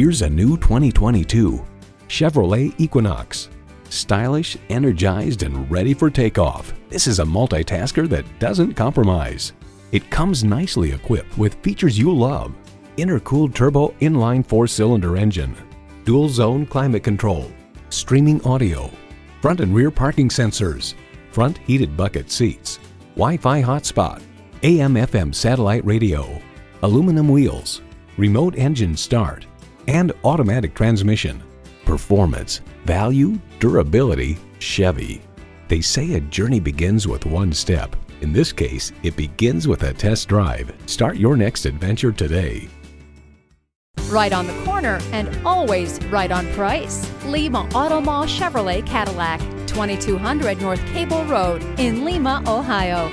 Here's a new 2022 Chevrolet Equinox. Stylish, energized, and ready for takeoff, this is a multitasker that doesn't compromise. It comes nicely equipped with features you love: intercooled turbo inline 4-cylinder engine, dual zone climate control, streaming audio, front and rear parking sensors, front heated bucket seats, Wi-Fi hotspot, AM/FM satellite radio, aluminum wheels, remote engine start, and automatic transmission. Performance, value, durability, Chevy. They say a journey begins with one step. In this case, it begins with a test drive. Start your next adventure today. Right on the corner and always right on price. Lima Auto Mall Chevrolet Cadillac, 2200 North Cable Road in Lima, Ohio.